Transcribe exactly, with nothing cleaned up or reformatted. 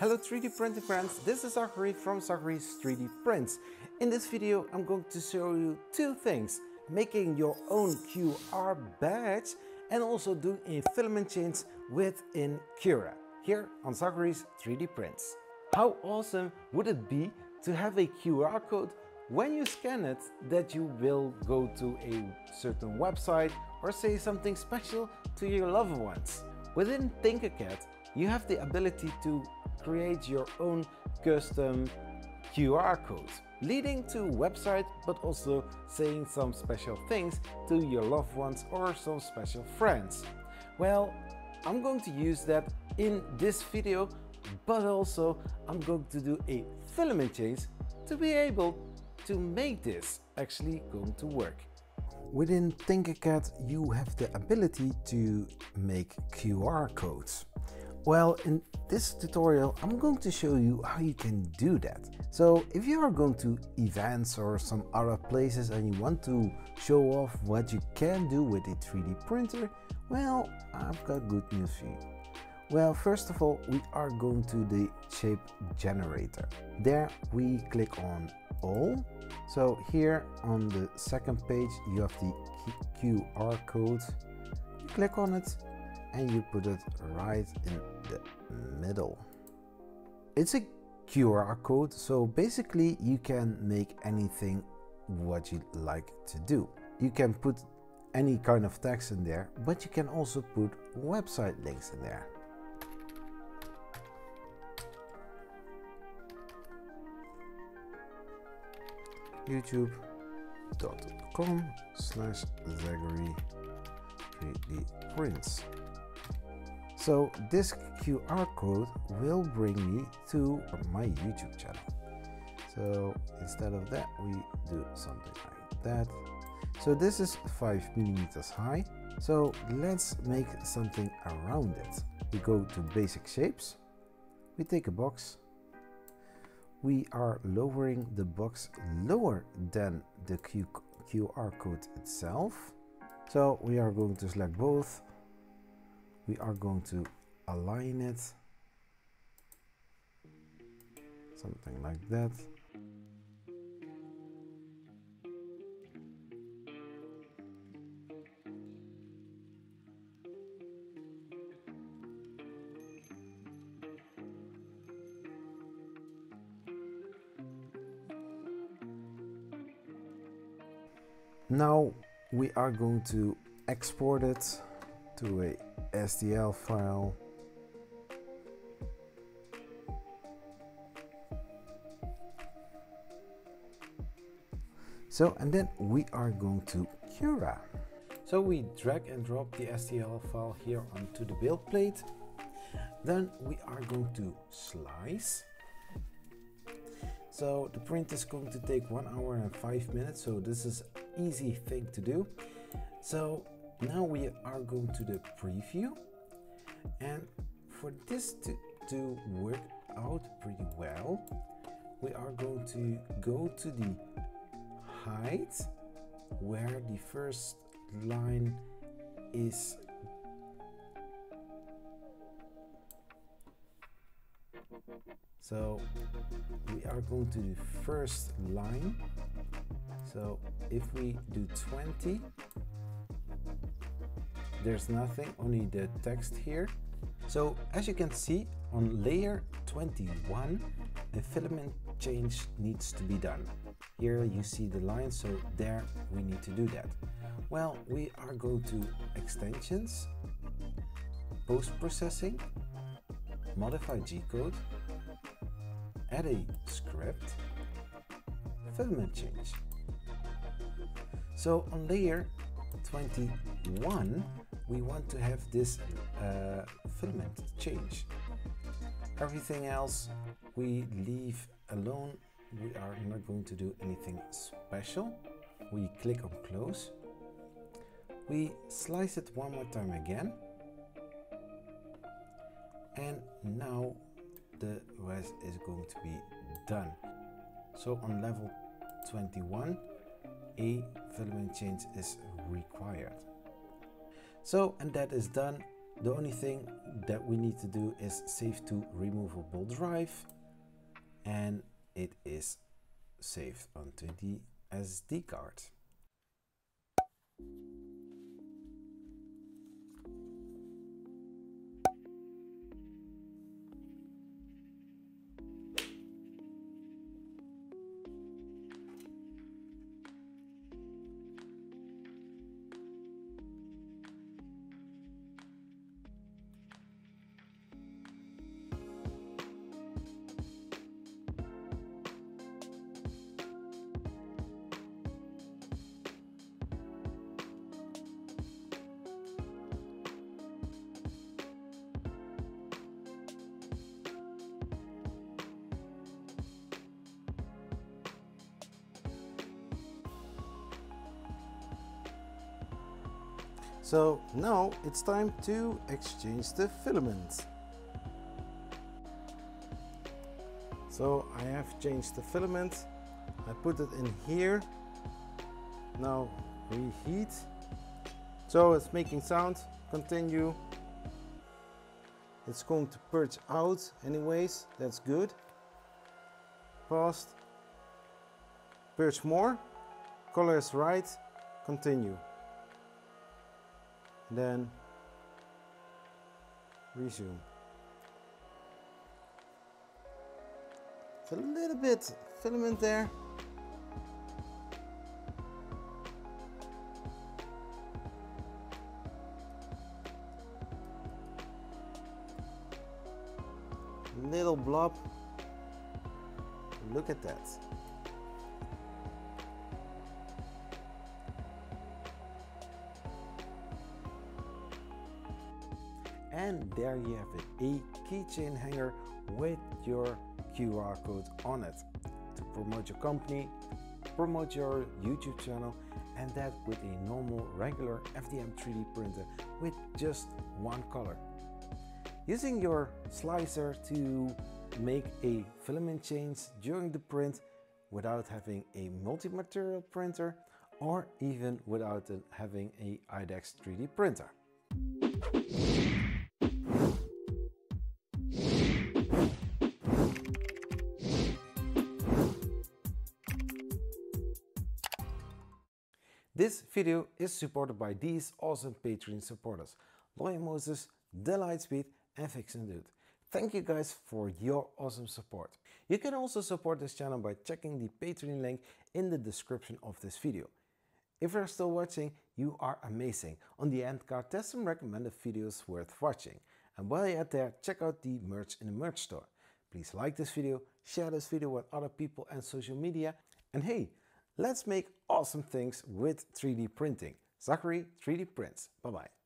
Hello three D printing friends, this is Zachary from Zachary's three D Prints. In this video I'm going to show you two things: making your own Q R badge and also doing a filament change within Cura, here on Zachary's three D Prints. How awesome would it be to have a Q R code when you scan it that you will go to a certain website or say something special to your loved ones? Within Tinkercad you have the ability to create your own custom Q R code, leading to a website but also saying some special things to your loved ones or some special friends. Well, I'm going to use that in this video, but also I'm going to do a filament change to be able to make this actually going to work. Within Tinkercad you have the ability to make Q R codes. Well, in this tutorial I'm going to show you how you can do that. So if you are going to events or some other places and you want to show off what you can do with a three D printer, well, I've got good news for you. Well, first of all, we are going to the Shape Generator. There we click on All. So here on the second page you have the Q R code. You click on it and you put it right in the middle. It's a Q R code, so basically you can make anything what you like to do. You can put any kind of text in there, but you can also put website links in there. YouTube.com slash Zachary three D Prints. So this Q R code will bring me to my YouTube channel. So instead of that, we do something like that. So this is five millimeters high. So let's make something around it. We go to basic shapes. We take a box. We are lowering the box lower than the Q R code itself. So we are going to select both. We are going to align it. Something like that. Now we are going to export it to a S T L file. So, and then we are going to Cura. So we drag and drop the S T L file here onto the build plate. Then we are going to slice. So the print is going to take one hour and five minutes. So this is an easy thing to do. So now we are going to the preview, and for this to, to work out pretty well, we are going to go to the height where the first line is. So we are going to the first line. So if we do twenty, there's nothing, only the text here. So as you can see, on layer twenty-one a filament change needs to be done. Here you see the line, so there we need to do that. Well, we are going to extensions, post-processing, modify G-code, add a script, filament change. So on layer twenty-one we want to have this uh, filament change. Everything else we leave alone. We are not going to do anything special. We click on close. We slice it one more time again. And now the rest is going to be done. So on level twenty-one a filament change is required. So, and that is done. The only thing that we need to do is save to removable drive, and it is saved onto the S D card. So now it's time to exchange the filament. So I have changed the filament. I put it in here. Now reheat. So it's making sound. Continue. It's going to purge out anyways. That's good. Pause. Purge more. Color is right. Continue. Then resume. It's a little bit filament there. Little blob. Look at that. And there you have it, a keychain hanger with your Q R code on it to promote your company, promote your YouTube channel, and that with a normal regular F D M three D printer with just one color. Using your slicer to make a filament change during the print without having a multi-material printer, or even without having a IDEX three D printer. This video is supported by these awesome Patreon supporters, Lloyd Moses, The Lightspeed and Fixing Dude. Thank you guys for your awesome support. You can also support this channel by checking the Patreon link in the description of this video. If you're still watching, you are amazing. On the end card, there's some recommended videos worth watching. And while you're out there, check out the merch in the merch store. Please like this video, share this video with other people and social media. And hey, let's make awesome things with three D printing. Zachary's three D Prints. Bye-bye.